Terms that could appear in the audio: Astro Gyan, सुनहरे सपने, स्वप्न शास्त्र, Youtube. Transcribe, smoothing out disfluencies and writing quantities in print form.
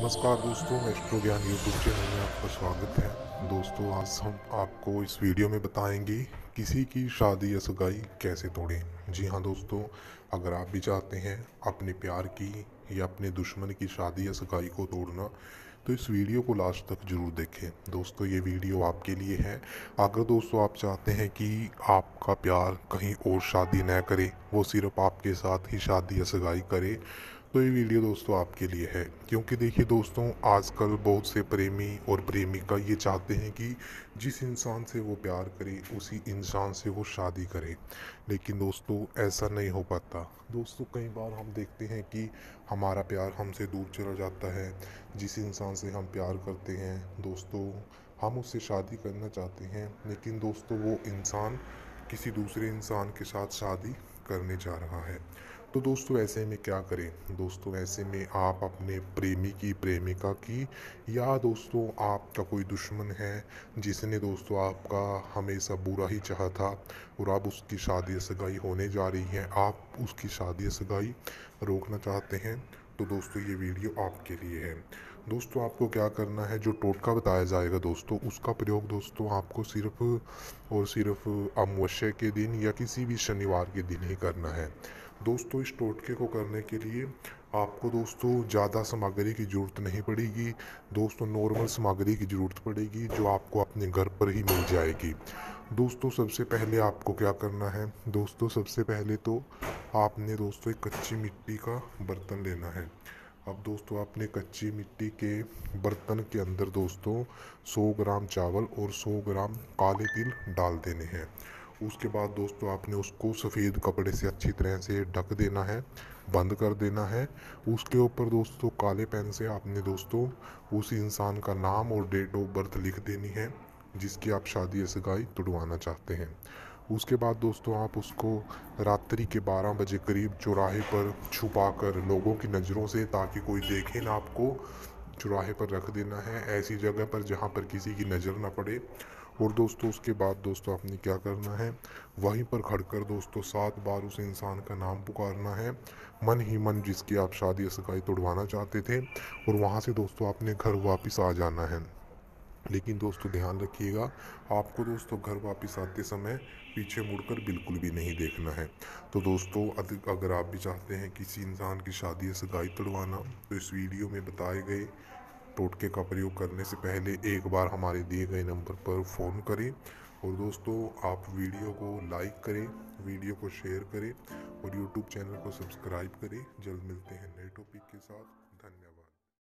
नमस्कार दोस्तों, एस्ट्रो ज्ञान यूट्यूब चैनल में आपका स्वागत है। दोस्तों, आज हम आपको इस वीडियो में बताएंगे किसी की शादी या सगाई कैसे तोड़ें। जी हाँ दोस्तों, अगर आप भी चाहते हैं अपने प्यार की या अपने दुश्मन की शादी या सगाई को तोड़ना, तो इस वीडियो को लास्ट तक ज़रूर देखें। दोस्तों, ये वीडियो आपके लिए है। अगर दोस्तों आप चाहते हैं कि आपका प्यार कहीं और शादी न करे, वो सिर्फ आपके साथ ही शादी या सगाई करे, तो ये वीडियो दोस्तों आपके लिए है। क्योंकि देखिए दोस्तों, आजकल बहुत से प्रेमी और प्रेमिका ये चाहते हैं कि जिस इंसान से वो प्यार करे उसी इंसान से वो शादी करे, लेकिन दोस्तों ऐसा नहीं हो पाता। दोस्तों, कई बार हम देखते हैं कि हमारा प्यार हमसे दूर चला जाता है। जिस इंसान से हम प्यार करते हैं दोस्तों, हम उससे शादी करना चाहते हैं, लेकिन दोस्तों वो इंसान किसी दूसरे इंसान के साथ शादी करने जा रहा है। तो दोस्तों ऐसे में क्या करें? दोस्तों ऐसे में आप अपने प्रेमी की, प्रेमिका की, या दोस्तों आपका कोई दुश्मन है जिसने दोस्तों आपका हमेशा बुरा ही चाहा था और आप उसकी शादी सगाई होने जा रही है, आप उसकी शादी सगाई रोकना चाहते हैं, तो दोस्तों ये वीडियो आपके लिए है। दोस्तों आपको क्या करना है, जो टोटका बताया जाएगा दोस्तों, उसका प्रयोग दोस्तों आपको सिर्फ और सिर्फ अमावस्या के दिन या किसी भी शनिवार के दिन ही करना है। दोस्तों इस टोटके को करने के लिए आपको दोस्तों ज़्यादा सामग्री की ज़रूरत नहीं पड़ेगी। दोस्तों नॉर्मल सामग्री की ज़रूरत पड़ेगी जो आपको अपने घर पर ही मिल जाएगी। दोस्तों सबसे पहले आपको क्या करना है, दोस्तों सबसे पहले तो आपने दोस्तों एक कच्ची मिट्टी का बर्तन लेना है। अब दोस्तों आपने कच्ची मिट्टी के बर्तन के अंदर दोस्तों 100 ग्राम चावल और 100 ग्राम काले तिल डाल देने हैं। उसके बाद दोस्तों आपने उसको सफ़ेद कपड़े से अच्छी तरह से ढक देना है, बंद कर देना है। उसके ऊपर दोस्तों काले पेन से आपने दोस्तों उस इंसान का नाम और डेट ऑफ बर्थ लिख देनी है जिसकी आप शादी या सगाई तुड़वाना चाहते हैं। उसके बाद दोस्तों आप उसको रात्रि के 12 बजे करीब चौराहे पर छुपाकर लोगों की नज़रों से, ताकि कोई देखे ना आपको, चौराहे पर रख देना है, ऐसी जगह पर जहाँ पर किसी की नज़र ना पड़े। और दोस्तों उसके बाद दोस्तों आपने क्या करना है, वहीं पर खड़कर दोस्तों 7 बार उस इंसान का नाम पुकारना है मन ही मन, जिसकी आप शादी या सगाई तोड़वाना चाहते थे, और वहाँ से दोस्तों आपने घर वापस आ जाना है। लेकिन दोस्तों ध्यान रखिएगा, आपको दोस्तों घर वापस आते समय पीछे मुड़कर बिल्कुल भी नहीं देखना है। तो दोस्तों अगर आप भी चाहते हैं किसी इंसान की शादी या सगाई तोड़वाना, तो इस वीडियो में बताए गए टोटके का प्रयोग करने से पहले एक बार हमारे दिए गए नंबर पर फ़ोन करें। और दोस्तों आप वीडियो को लाइक करें, वीडियो को शेयर करें और यूट्यूब चैनल को सब्सक्राइब करें। जल्द मिलते हैं नए टॉपिक के साथ। धन्यवाद।